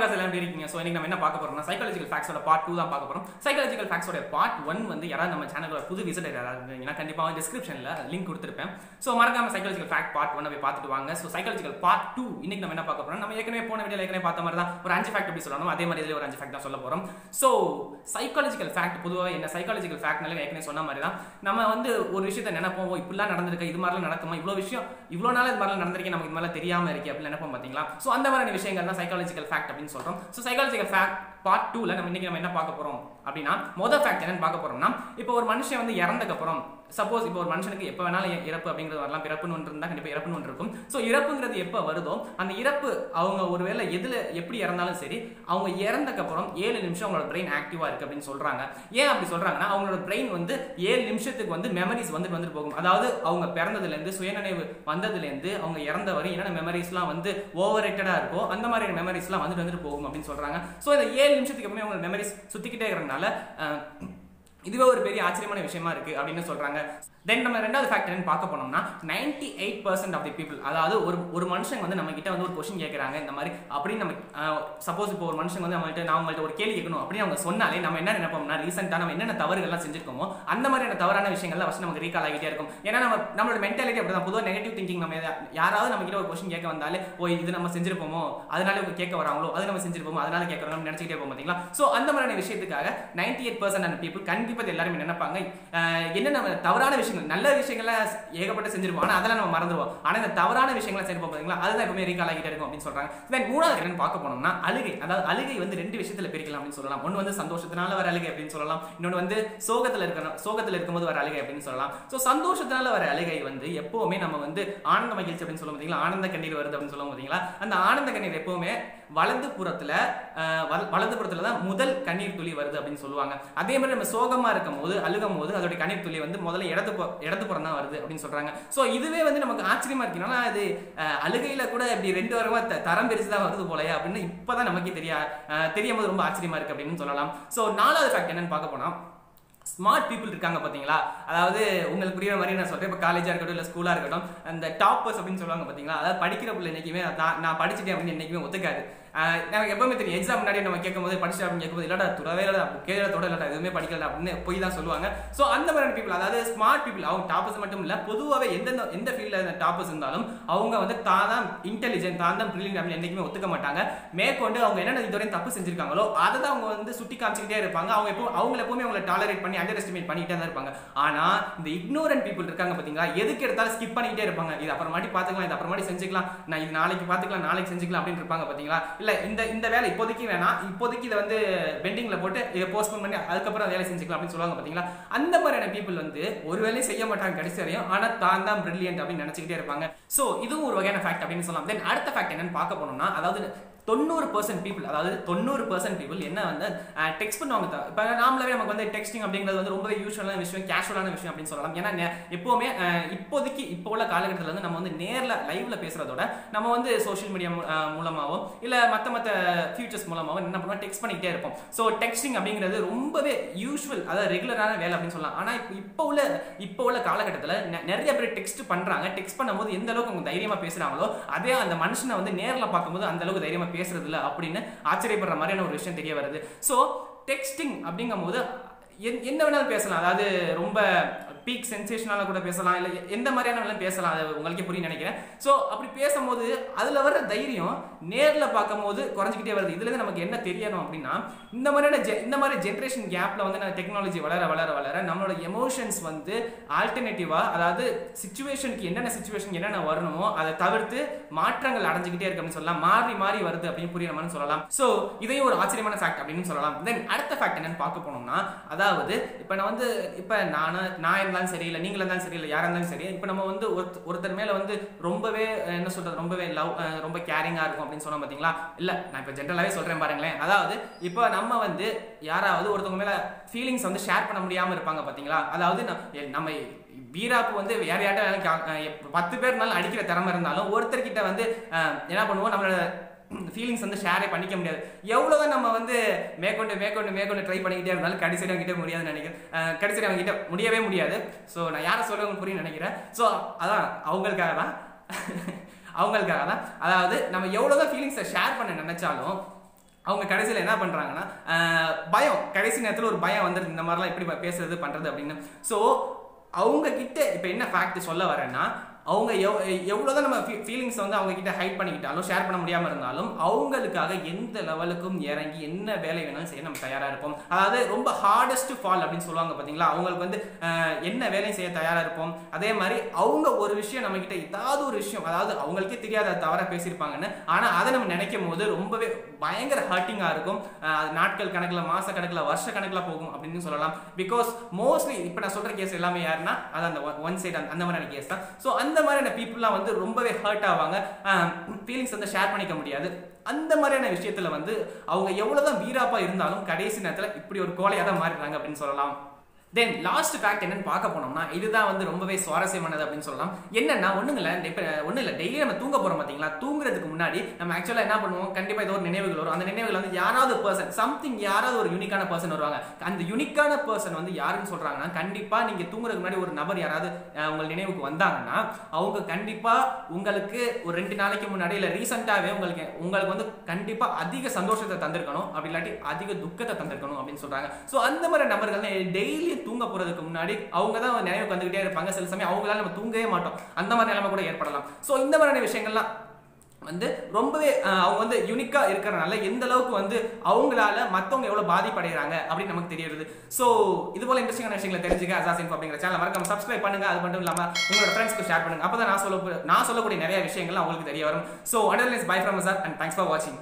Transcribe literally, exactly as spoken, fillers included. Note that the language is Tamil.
பாட்காஸ்ட் எல்லாம் எப்படி இருக்கீங்க? ஸோ இன்னைக்கு நம்ம என்ன பார்க்க போறோம்னா சைக்காலஜிக்கல் ஃபேக்ட்ஸோட பார்ட் டூ தான் பார்க்க போறோம். சைக்காலஜிக்கல் ஃபேக்ட்ஸோட பார்ட் ஒன் வந்து யாராவது நம்ம சேனலோட புது விசிட்டர் யாராவது இருந்தீங்கன்னா கண்டிப்பாக டிஸ்கிரிப்ஷன்ல லிங்க் கொடுத்துருப்பேன். ஸோ மறக்காம சைக்காலஜிக்கல் ஃபேக்ட் பார்ட் ஒன் போய் பார்த்துட்டு வாங்க. ஸோ சைக்காலஜிக்கல் பார்ட் டூ இன்னைக்கு நம்ம என்ன பார்க்க போறோம், நம்ம ஏற்கனவே போன வீடியோல ஏற்கனவே பார்த்த மாதிரி தான் ஒரு அஞ்சு ஃபேக்ட் அப்படி சொல்லணும், அதே மாதிரி ஒரு அஞ்சு ஃபேக்ட் தான் சொல்ல போறோம். ஸோ சைக்காலஜிக்கல் ஃபேக்ட் பொதுவாக என்ன சைக்காலஜிக்கல் ஃபேக்ட்னால ஏற்கனவே சொன்ன மாதிரி தான் நம்ம வந்து ஒரு விஷயத்தை நினைப்போம், இப்படிலாம் நடந்திருக்கு, இது மாதிரிலாம் நடக்குமா, இவ்வளோ விஷயம் இவ்வளோ நாள் இது மாதிரிலாம் நடந்திருக்கு, நமக்கு இது மாதிரிலாம் தெரியாம இருக்கு அப்படின்னு நினைப்போம் பாத்தீங்களா. ஸோ அந்த மாதிரியான விஷயங்கள்லாம் சைக்காலஜிக்கல் ஃபேக்ட் அப்படின்னு சொல்றோம். சோ சைக்காலஜிக்கல் ஃபேக்ட் பார்ட் டூல நம்ம இன்னைக்கு நம்ம என்ன பார்க்க போறோம் அப்படின்னா முதல் ஃபேக்ட் என்னன்னு பார்க்க போறோம்னா, இப்போ ஒரு மனுஷன் வந்து இறந்ததுக்கு அப்புறம் சப்போஸ் இப்போ ஒரு மனுஷனுக்கு எப்போ வேணாலும் இறப்பு அப்படிங்கிறது வரலாம், பிறப்புன்னு ஒன்று இருந்தால் கண்டிப்பாக இறப்புன்னு ஒன்று இருக்கும். ஸோ இறப்புங்கிறது எப்போ வருதோ அந்த இறப்பு அவங்க ஒரு வேளை எதில் எப்படி இறந்தாலும் சரி அவங்க இறந்தக்கப்புறம் ஏழு நிமிஷம் அவங்களோட பிரெயின் ஆக்டிவாக இருக்குது அப்படின்னு சொல்கிறாங்க. ஏன் அப்படி சொல்கிறாங்கன்னா அவங்களோட பிரெயின் வந்து ஏழு நிமிஷத்துக்கு வந்து மெமரிஸ் வந்துட்டு வந்துட்டு போகும். அதாவது அவங்க பிறந்ததுலேருந்து சுயநினைவு வந்ததுலேருந்து அவங்க இறந்த வரை என்னென்ன மெமரிஸ்லாம் வந்து ஓவர் ரேட்டடாக இருக்கோ அந்த மாதிரியான மெமரிஸ்லாம் வந்துட்டு வந்துட்டு போகும் அப்படின்னு சொல்கிறாங்க. ஸோ இந்த ஏழு நிமிஷத்துக்கு எப்பவுமே அவங்களோட மெமரிஸ் சுற்றிக்கிட்டே இருக்கிறதுனால இதுவே ஒரு பெரிய ஆச்சரியமான விஷயமா இருக்கு அப்படின்னு சொல்றாங்க. தென் நம்ம ரெண்டாவது ஃபேக்ட் என்னன்னு பார்க்க போனோம்னா ninety eight percent of the people, அதாவது ஒரு ஒரு மனுஷன் வந்து நம்ம கிட்ட வந்து ஒரு கொஸ்டின் கேட்கறாங்க இந்த மாதிரி அப்படின்னு நம்ம சப்போஸ் இப்போ ஒரு மனுஷன் வந்து நம்மள்ட்ட நான் அவங்கள்ட்ட ஒரு கேள்வி கேட்கணும் அப்படின்னு அவங்க சொன்னாலே நம்ம என்ன நினைப்போம்னா ரீசெண்டாக நம்ம என்னென்ன தவறுகள்லாம் செஞ்சிருக்கோமோ அந்த மாதிரியான தவறான விஷயங்கள்லாம் ஃபஸ்ட் நமக்கு ரீகால் ஆகிட்டே இருக்கும். ஏன்னா நம்ம நம்மளோட மென்டாலிட்டி அப்படிதான், பொதுவாக நெகட்டிவ் திங்கிங். நம்ம யாராவது நம்ம கிட்ட ஒரு கொஸ்டின் கேட்க வந்தாலே ஓ இது நம்ம செஞ்சிருப்போமோ அதனால கேட்க வராங்களோ, அது நம்ம செஞ்சிருப்போமோ அதனால கேட்கறோம் நினைச்சிக்கிட்டே இருப்போம் பாத்தீங்களா. ஸோ அந்த மாதிரியான விஷயத்துக்காக நைன்டி எயிட் பர்சன்ட் பீப்புள் கண்டிப்பாக எல்லாருமே நினைப்பாங்க என்னென்ன தவறான விஷயம் நல்ல விஷயங்கள ஏகப்பட்ட செஞ்சிருப்போம் ஆனா அதெல்லாம் நம்ம மறந்துடுவோம், ஆனா இந்த தவறான விஷயங்களை செஞ்சிருப்போம் பாத்தீங்களா, அதுதான் எப்பவுமே ரீகால் ஆகிட்டே இருக்கும் அப்படின்னு சொல்றாங்க. தென் மூணாவது என்னன்னு பார்க்க போனோம்னா அழுகை. அதாவது அழுகை வந்து ரெண்டு விஷயத்துல பிரிக்கலாம் அப்படின்னு சொல்லலாம். ஒன்னு வந்து சந்தோஷத்தினால வர அழுகை அப்படின்னு சொல்லலாம், இன்னொன்னு வந்து சோகத்துல இருக்கணும் சோகத்துல இருக்கும்போது வர அழுகை அப்படின்னு சொல்லலாம். சோ சந்தோஷத்தினால வர அழுகை வந்து எப்பவுமே நம்ம வந்து ஆனந்த மகிழ்ச்சி அப்படின்னு சொல்லுவோம் பாத்தீங்களா, ஆனந்த கண்ணீர் வருது அப்படின்னு சொல்லுவோம் பாத்தீங்களா. அந்த ஆனந்த கண்ணீர் எப்பவுமே வலது புறத்துல வலது புறத்துல தான் முதல் கண்ணீர் துளி வருது அப்படின்னு சொல்லுவாங்க. அதே மாதிரி நம்ம சோகமா இருக்கும் போது அழுகும் போது அதோட கண்ணீர் துளி வந்து முதல்ல இடது இடது புறம் தான் வருது அப்படின்னு சொல்றாங்க. சோ இதுவே வந்து நமக்கு ஆச்சரியமா இருக்குன்னா அது அழுகையில கூட இப்படி ரெண்டு வாரமா தரம் பிரிச்சுதான் வருது போலயா அப்படின்னு இப்பதான் நமக்கு தெரியா தெரியும் போது ரொம்ப ஆச்சரியமா இருக்கு அப்படின்னு சொல்லலாம். சோ நாலாவது ஃபேக்ட் என்னன்னு பார்க்க போனா ஸ்மார்ட் பீப்புள் இருக்காங்க பார்த்தீங்களா. அதாவது உங்களுக்கு புரியுற மாதிரி நான் சொல்கிறேன், இப்போ காலேஜாக இருக்கட்டும் இல்லை ஸ்கூலாக இருக்கட்டும் அந்த டாப்பர்ஸ் அப்படின்னு சொல்லுவாங்க பார்த்தீங்களா. அதாவது படிக்கிற பிள்ளை என்றைக்குமே நான் நான் படிச்சுட்டேன் அப்படின்னு என்றைக்குமே ஒத்துக்காது. நமக்கு எப்பவுமே தெரியும், எக்ஸாம் முன்னாடி நம்ம கேட்கும் போது படிச்சு அப்படின்னு கேட்கும்போது இல்லாட்டா துறவே இல்லை கேட்கறதோட இல்லாட்டா எதுவுமே படிக்கல அப்படின்னு போய் தான் சொல்லுவாங்க. ஸோ அந்த மாதிரியான பீப்புள், அதாவது ஸ்மார்ட் பீப்புள், அவங்க டாப்பர்ஸ் மட்டும் இல்லை பொதுவாகவே எந்தெந்த எந்த ஃபீல்டில் டாப்பர்ஸ் இருந்தாலும் அவங்க வந்து தான் தான் இன்டெலிஜென்ட் தான் தான் பிரில்லியன்ட் அப்படின்னு என்றைக்குமே ஒத்துக்க மாட்டாங்க. மேற்கொண்டு அவங்க என்னென்ன இதுவரையும் தப்பு செஞ்சிருக்காங்களோ அதை தான் அவங்க வந்து சுட்டி காமிச்சிக்கிட்டே இருப்பாங்க. அவங்க எப்போ அவங்க எப்பவுமே அவங்களை டாலரேட் பண்ணி அண்டர் எஸ்டிமேட் பண்ணிட்டே தான் இருப்பாங்க. ஆனா இந்த இக்னோரன்ட் பீப்புள் இருக்காங்க பாத்தீங்களா, எதுக்கு எடுத்தாலும் ஸ்கிப் பண்ணிட்டே இருப்பாங்க. இது அப்புறமாட்டி பாத்துக்கலாம், இது அப்புறமாட்டி செஞ்சுக்கலாம், நான் இது நாளைக்கு பாத்துக்கலாம் நாளைக்கு செஞ்சுக்கலாம் அப்படின்னு இருப்பாங்க பாத்தீங்களா. இல்ல இந்த இந்த வேலை இப்போதைக்கு வேணாம், இப்போதைக்கு இதை வந்து பெண்டிங்ல போட்டு இதை போஸ்ட்போன் பண்ணி அதுக்கப்புறம் வேலை செஞ்சுக்கலாம் அப்படின்னு சொல்லுவாங்க பாத்தீங்களா. அந்த மாதிரியான பீப்புள் வந்து ஒரு வேலையை செய்ய மாட்டாங்க கடைசி வரையும், ஆனா தான் தான் பிரில்லியன்ட் அப்படின்னு நினைச்சுக்கிட்டே இருப்பாங்க. சோ இதுவும் ஒரு வகையான ஃபேக்ட் அப்படின்னு சொல்லலாம். தென் அடுத்த ஃபேக்ட் என்னன்னு பார்க்க போனோம்னா அதாவது தொண்ணூறு பர்சன்ட் பீப்புள், அதாவது தொண்ணூறு பர்சன்ட் பீப்புள் என்ன வந்து டெக்ஸ்ட் பண்ணுவாங்க. இப்போ நாமளாவே நமக்கு வந்து டெக்ஸ்டிங் அப்படிங்கிறது வந்து ரொம்பவே யூஸ்வலான விஷயம், கேஷுவலான விஷயம் அப்படின்னு சொல்லலாம். ஏன்னா எப்போவுமே இப்போதைக்கு இப்போ உள்ள காலகட்டத்தில் வந்து நம்ம வந்து நேரில் லைவ்ல பேசுறதோட நம்ம வந்து சோஷியல் மீடியா மூலமாகவோ இல்லை மற்ற மற்ற ஃபியூச்சர்ஸ் மூலமாகவோ என்ன பண்ணுவோம் டெக்ஸ்ட் பண்ணிக்கிட்டே இருப்போம். ஸோ டெக்ஸ்டிங் அப்படிங்கிறது ரொம்பவே யூஸ்வல், அதாவது ரெகுலரான வேலை அப்படின்னு சொல்லலாம். ஆனால் இப்போ இப்போ உள்ள இப்போ உள்ள காலகட்டத்தில் நிறைய பேர் டெக்ஸ்ட் பண்ணுறாங்க. டெக்ஸ்ட் பண்ணும்போது எந்த அளவுக்கு அவங்க தைரியமாக பேசுகிறாங்களோ அதே அந்த மனுஷனை வந்து நேரில் பார்க்கும்போது அந்த அளவுக்கு தைரியமாக பேசுறது இல்ல அப்படின்னு ஆச்சரியப்படுற மாதிரியான ஒரு விஷயம் தெரிய வருது. சோ டெக்ஸ்டிங் அப்படிங்கும் போது என்ன வேணாலும் பேசலாம், அதாவது ரொம்ப பீக் சென்சேஷனால கூட பேசலாம், இல்லை எந்த மாதிரியான வேணாலும் பேசலாம், அது உங்களுக்கே புரிய நினைக்கிறேன். ஸோ அப்படி பேசும்போது அதில் வர்ற தைரியம் நேரில் பார்க்கும் போது குறைஞ்சிக்கிட்டே வருது. இதுலேருந்து நமக்கு என்ன தெரியணும் அப்படின்னா இந்த மாதிரியான ஜெ இந்த மாதிரி ஜென்ரேஷன் கேப்பில் வந்து டெக்னாலஜி வளர வளர வளர நம்மளோட எமோஷன்ஸ் வந்து ஆல்டர்னேட்டிவாக, அதாவது சுச்சுவேஷனுக்கு என்னென்ன சுச்சுவேஷனுக்கு என்னென்ன வரணுமோ அதை தவிர்த்து மாற்றங்கள் அடைஞ்சிக்கிட்டே இருக்கு அப்படின்னு சொல்லலாம். மாறி மாறி வருது அப்படின்னு புரிய நம்மன்னு சொல்லலாம். ஸோ இதையும் ஒரு ஆச்சரியமான ஃபேக்ட் அப்படின்னு சொல்லலாம். தென் அடுத்த ஃபேக்ட் என்னன்னு பார்க்க போனோம்னா அதாவது அதாவது இப்ப நான் வந்து இப்ப நானா நான் இருந்தாலும் சரி இல்லை நீங்களா இருந்தாலும் சரி இல்லை யாரா இருந்தாலும் சரி, இப்ப நம்ம வந்து ஒருத்தர் மேல வந்து ரொம்பவே என்ன சொல்றது ரொம்பவே லவ் ரொம்ப கேரிங்கா இருக்கும் அப்படின்னு சொன்னா பாத்தீங்களா. இல்ல நான் இப்ப ஜென்ரலாவே சொல்றேன் பாருங்களேன், அதாவது இப்ப நம்ம வந்து யாராவது ஒருத்தவங்க மேல ஃபீலிங்ஸ் வந்து ஷேர் பண்ண முடியாம இருப்பாங்க பாத்தீங்களா. அதாவது நம்ம வீராப்பு வந்து யார் யார்ட்ட பத்து பேர்னாலும் அடிக்கிற திறமை இருந்தாலும் ஒருத்தர்கிட்ட வந்து என்ன பண்ணுவோம் நம்மளோட ஃபீலிங்ஸ் வந்து ஷேரே பண்ணிக்க முடியாது. எவ்வளோதான் நம்ம வந்து மேற்கொண்டு மேற்கொண்டு மேற்கொண்டு ட்ரை பண்ணிக்கிட்டே இருந்தாலும் கடைசி அவங்ககிட்ட முடியாதுன்னு நினைக்கிறேன். கடைசி அவங்ககிட்ட முடியவே முடியாது. ஸோ நான் யாரை சொல்லுவேன்னு புரிய நினைக்கிறேன். ஸோ அதான் அவங்களுக்காக தான் அவங்களுக்காக தான் அதாவது நம்ம எவ்வளோதான் ஃபீலிங்ஸை ஷேர் பண்ண நினைச்சாலும் அவங்க கடைசில என்ன பண்றாங்கன்னா பயம், கடைசி நேரத்துல ஒரு பயம் வந்து இந்த மாதிரிலாம் எப்படி பேசுறது பண்றது அப்படின்னு. சோ அவங்க கிட்ட இப்ப என்ன ஃபேக்ட் சொல்ல வரேன்னா, அவங்க எவ் எவ்வளோதான் நம்ம ஃபீ ஃபீலிங்ஸ் வந்து அவங்க கிட்ட ஹைட் பண்ணிக்கிட்டாலும் ஷேர் பண்ண முடியாமல் இருந்தாலும் அவங்களுக்காக எந்த லெவலுக்கும் இறங்கி என்ன வேலை வேணாலும் செய்ய நம்ம தயாராக இருப்போம். அதாவது ரொம்ப ஹார்டஸ்ட் ஃபால் அப்படின்னு சொல்லுவாங்க பார்த்தீங்களா, அவங்களுக்கு வந்து என்ன வேலையும் செய்ய தயாராக இருப்போம். அதே மாதிரி அவங்க ஒரு விஷயம் நம்மக்கிட்ட ஏதாவது ஒரு விஷயம், அதாவது அவங்களுக்கே தெரியாத தவறாக பேசியிருப்பாங்கன்னு, ஆனால் அதை நம்ம நினைக்கும் போது ரொம்பவே பயங்கர ஹர்ட்டிங்காக இருக்கும். அது நாட்கள் கணக்கில், மாத கணக்கில், வருஷ கணக்கில் போகும் அப்படின்னு சொல்லலாம். பிகாஸ் மோஸ்ட்லி இப்போ நான் சொல்கிற கேஸ் எல்லாமே யாருன்னா அது அந்த ஒன் சைடு அந்த மாதிரியான கேஸ் தான். ஸோ அந்த மாதிரியான பீப்புள்லாம் வந்து ரொம்பவே ஹர்ட் ஆவாங்க, ஃபீலிங்ஸ் வந்து ஷேர் பண்ணிக்க முடியாது. அந்த மாதிரியான விஷயத்துல வந்து அவங்க எவ்வளவுதான் வீராப்பா இருந்தாலும் கடைசி நேரத்துல இப்படி ஒரு கோலையா தான் மாறிடுறாங்க அப்படின்னு சொல்லலாம். தென் லாஸ்ட் ஃபேக்ட் என்னன்னு பார்க்க போனோம்னா இதுதான் வந்து ரொம்பவே சுவாரஸ்யமானது அப்படின்னு சொல்லலாம். என்னன்னா ஒன்றும் இல்லை, இப்போ ஒன்றும் இல்லை, டெய்லி நம்ம தூங்க போகிறோம் பார்த்தீங்களா, தூங்குறதுக்கு முன்னாடி நம்ம ஆக்சுவலாக என்ன பண்ணுவோம், கண்டிப்பாக ஏதோ ஒரு நினைவுகள் வரும். அந்த நினைவுகள் வந்து யாராவது பர்சன் சம்திங் யாராவது ஒரு யூனிக்கான பர்சன் வருவாங்க. அந்த யூனிக்கான பர்சன் வந்து யாருன்னு சொல்கிறாங்கன்னா, கண்டிப்பாக நீங்கள் தூங்குறதுக்கு முன்னாடி ஒரு நபர் யாராவது உங்கள் நினைவுக்கு வந்தாங்கன்னா அவங்க கண்டிப்பாக உங்களுக்கு ஒரு ரெண்டு நாளைக்கு முன்னாடி இல்லை ரீசெண்டாகவே உங்களுக்கு உங்களுக்கு வந்து கண்டிப்பாக அதிக சந்தோஷத்தை தந்திருக்கணும், அப்படி இல்லாட்டி அதிக துக்கத்தை தந்திருக்கணும் அப்படின்னு சொல்கிறாங்க. ஸோ அந்த மாதிரி நபர்கள் டெய்லி தூங்க போறதுக்கு முன்னாடி அவங்க தான் நினைவுக்கு வந்துகிட்டே இருப்பாங்க. சில சமயம் அவங்களால நம்ம தூங்கவே மாட்டோம், அந்த மாதிரி நிலைமை கூட ஏற்படலாம். சோ இந்த மாதிரியான விஷயங்கள்லாம் வந்து ரொம்பவே அவங்க வந்து யூனிக்கா இருக்கிறனால எந்த அளவுக்கு வந்து அவங்களால மற்றவங்க எவ்வளவு பாதிப்படைகிறாங்க அப்படின்னு நமக்கு தெரியுது. ஸோ இது போல இன்ட்ரெஸ்டிங்கான விஷயங்களை தெரிஞ்சுக்க அசாஸ் இன்ஃபோ அப்படிங்கிற சேனல் மறக்காம சப்ஸ்கிரைப் பண்ணுங்க. அது மட்டும் இல்லாம உங்களோட ஃப்ரெண்ட்ஸ்க்கு ஷேர் பண்ணுங்க. அப்பதான் நான் சொல்ல நான் சொல்லக்கூடிய நிறைய விஷயங்கள் அவங்களுக்கு தெரிய வரும். So underlines by from Asas and thanks for வாட்சிங்.